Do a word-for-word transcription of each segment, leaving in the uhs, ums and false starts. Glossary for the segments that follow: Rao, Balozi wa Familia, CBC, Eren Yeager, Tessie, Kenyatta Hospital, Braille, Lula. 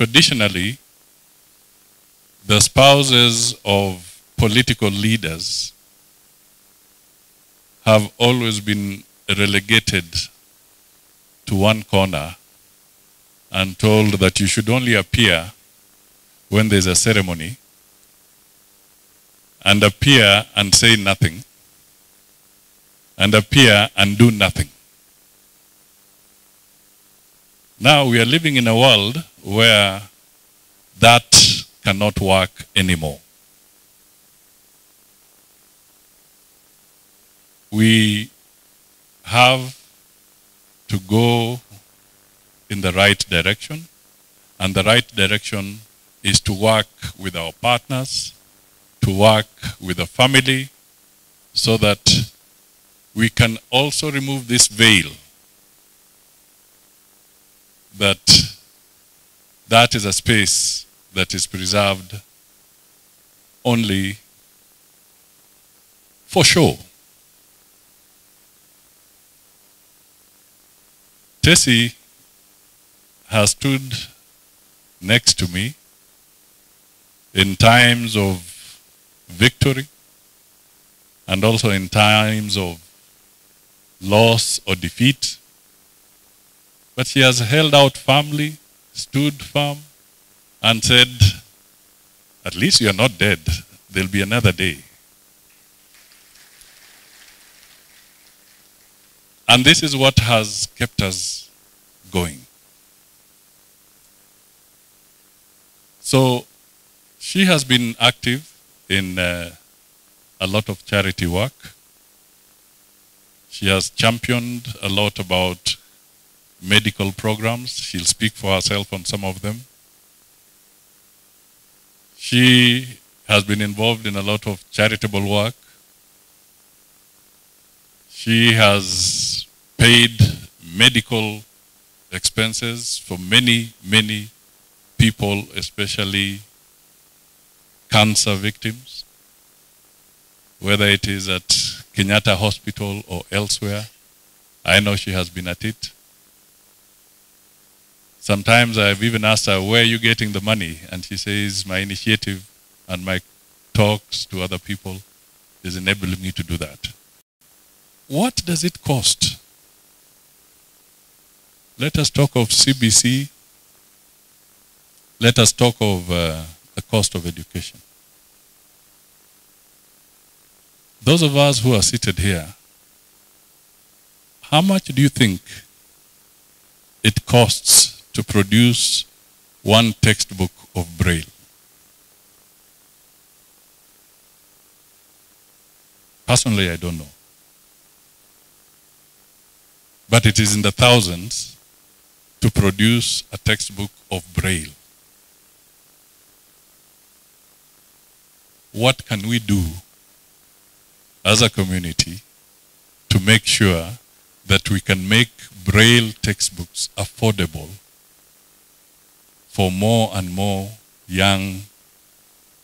Traditionally, the spouses of political leaders have always been relegated to one corner and told that you should only appear when there's a ceremony, and appear and say nothing, and appear and do nothing. Now we are living in a world where that cannot work anymore. We have to go in the right direction, and the right direction is to work with our partners, to work with the family, so that we can also remove this veil that that is a space that is preserved only for show. Tessie has stood next to me in times of victory, and also in times of loss or defeat. But she has held out firmly, stood firm, and said, at least you're not dead. There'll be another day. And this is what has kept us going. So she has been active in uh, a lot of charity work. She has championed a lot about medical programs. She'll speak for herself on some of them. She has been involved in a lot of charitable work. She has paid medical expenses for many, many people, especially cancer victims, whether it is at Kenyatta Hospital or elsewhere. I know she has been at it. Sometimes I've even asked her, where are you getting the money? And she says, my initiative and my talks to other people is enabling me to do that. What does it cost? Let us talk of C B C. Let us talk of uh, the cost of education. Those of us who are seated here, how much do you think it costs to produce one textbook of Braille? Personally, I don't know. But it is in the thousands to produce a textbook of Braille. What can we do as a community to make sure that we can make Braille textbooks affordable for more and more young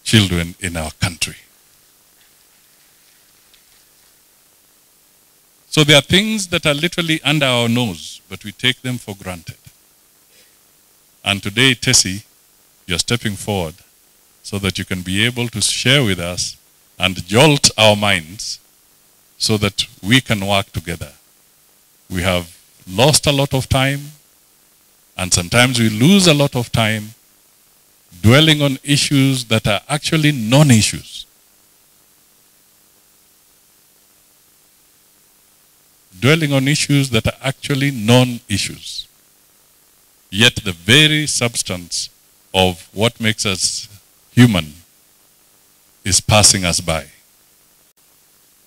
children in our country? So there are things that are literally under our nose, but we take them for granted. And today, Tessie, you're stepping forward so that you can be able to share with us and jolt our minds so that we can work together. We have lost a lot of time, and sometimes we lose a lot of time dwelling on issues that are actually non-issues. Dwelling on issues that are actually non-issues. Yet the very substance of what makes us human is passing us by.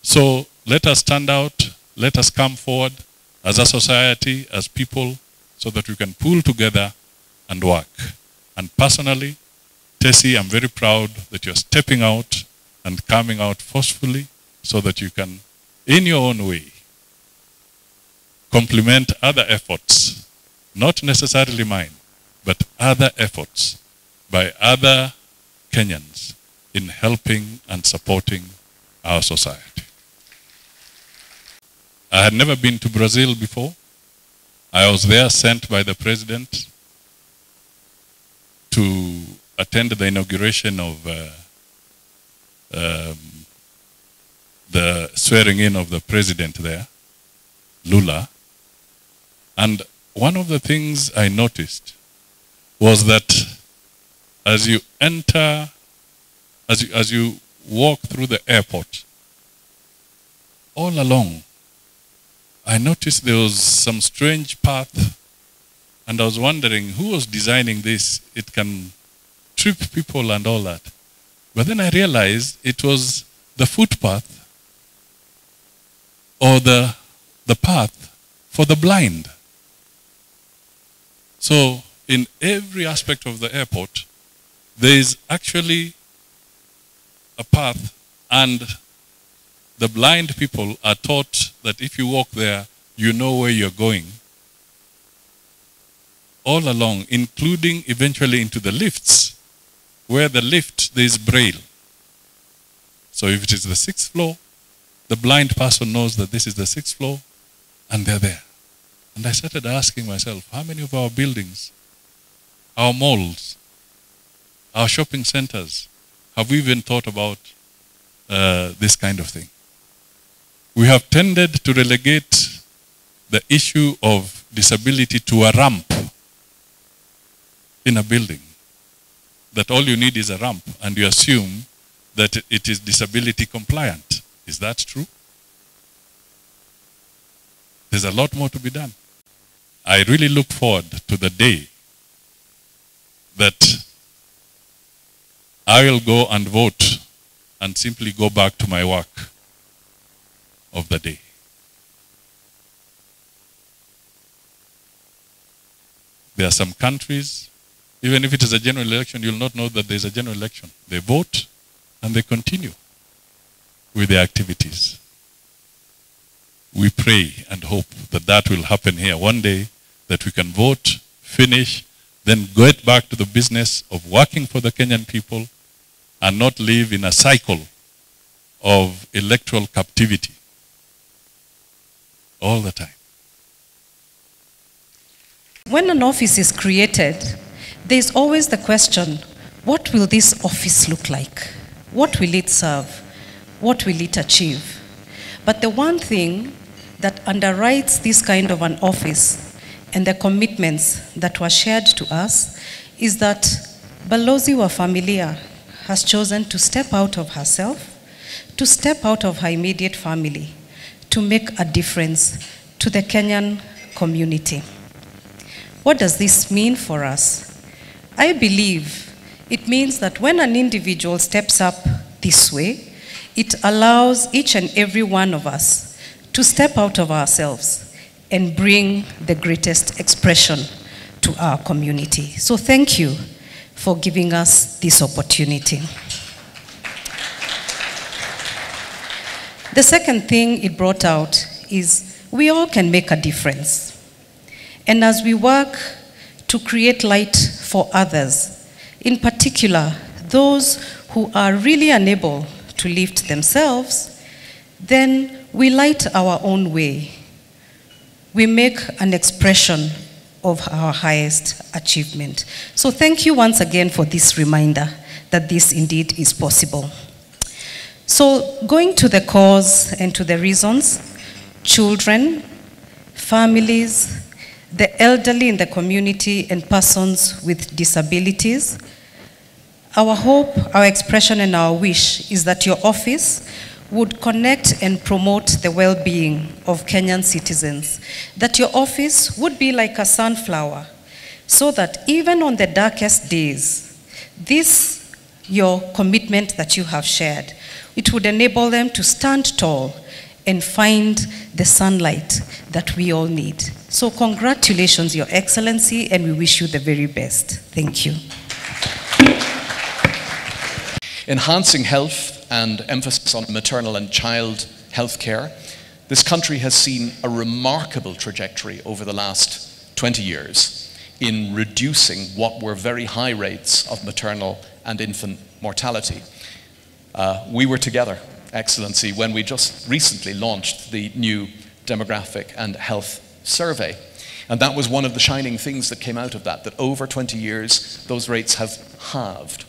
So let us stand out, let us come forward as a society, as people, so that we can pull together and work. And personally, Tessie, I'm very proud that you're stepping out and coming out forcefully so that you can, in your own way, complement other efforts, not necessarily mine, but other efforts by other Kenyans in helping and supporting our society. I had never been to Brazil before. I was there sent by the president to attend the inauguration of uh, um, the swearing in of the president there, Lula. And one of the things I noticed was that as you enter, as you, as you walk through the airport, all along, I noticed there was some strange path, and I was wondering who was designing this. It can trip people and all that. But then I realized it was the footpath or the, the path for the blind. So in every aspect of the airport, there is actually a path, and the blind people are taught that if you walk there, you know where you're going. All along, including eventually into the lifts, where the lift, there is Braille. So if it is the sixth floor, the blind person knows that this is the sixth floor, and they're there. And I started asking myself, how many of our buildings, our malls, our shopping centers, have we even thought about uh, this kind of thing? We have tended to relegate the issue of disability to a ramp in a building. That all you need is a ramp, and you assume that it is disability compliant. Is that true? There's a lot more to be done. I really look forward to the day that I will go and vote and simply go back to my work of the day. There are some countries, even if it is a general election, you'll not know that there's a general election. They vote and they continue with their activities. We pray and hope that that will happen here one day, that we can vote, finish, then get back to the business of working for the Kenyan people and not live in a cycle of electoral captivity all the time. When an office is created, there's always the question, what will this office look like? What will it serve? What will it achieve? But the one thing that underwrites this kind of an office and the commitments that were shared to us is that Balozi wa Familia has chosen to step out of herself, to step out of her immediate family, to make a difference to the Kenyan community. What does this mean for us? I believe it means that when an individual steps up this way, it allows each and every one of us to step out of ourselves and bring the greatest expression to our community. So thank you for giving us this opportunity. The second thing it brought out is we all can make a difference. And as we work to create light for others, in particular those who are really unable to lift themselves, then we light our own way. We make an expression of our highest achievement. So thank you once again for this reminder that this indeed is possible. So going to the cause and to the reasons, children, families, the elderly in the community and persons with disabilities, our hope, our expression, and our wish is that your office would connect and promote the well-being of Kenyan citizens, that your office would be like a sunflower, so that even on the darkest days, this, your commitment that you have shared, it would enable them to stand tall and find the sunlight that we all need. So congratulations, Your Excellency, and we wish you the very best. Thank you. Enhancing health and emphasis on maternal and child health care, this country has seen a remarkable trajectory over the last twenty years in reducing what were very high rates of maternal and infant mortality. Uh, we were together, Excellency, when we just recently launched the new demographic and health survey. And that was one of the shining things that came out of that, that over twenty years, those rates have halved.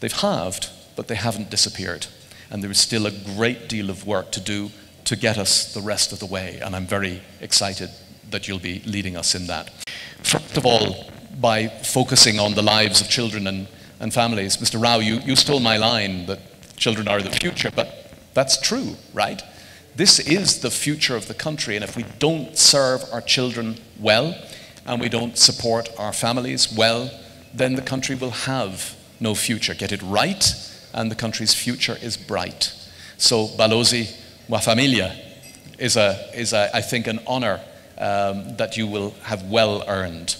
They've halved, but they haven't disappeared. And there is still a great deal of work to do to get us the rest of the way, and I'm very excited that you'll be leading us in that. First of all, by focusing on the lives of children and, and families. Mister Rao, you, you stole my line that children are the future, but that's true, right? This is the future of the country, and if we don't serve our children well, and we don't support our families well, then the country will have no future. Get it right, and the country's future is bright. So Balozi wa Familia is, a, is a, I think, an honor um, that you will have well earned.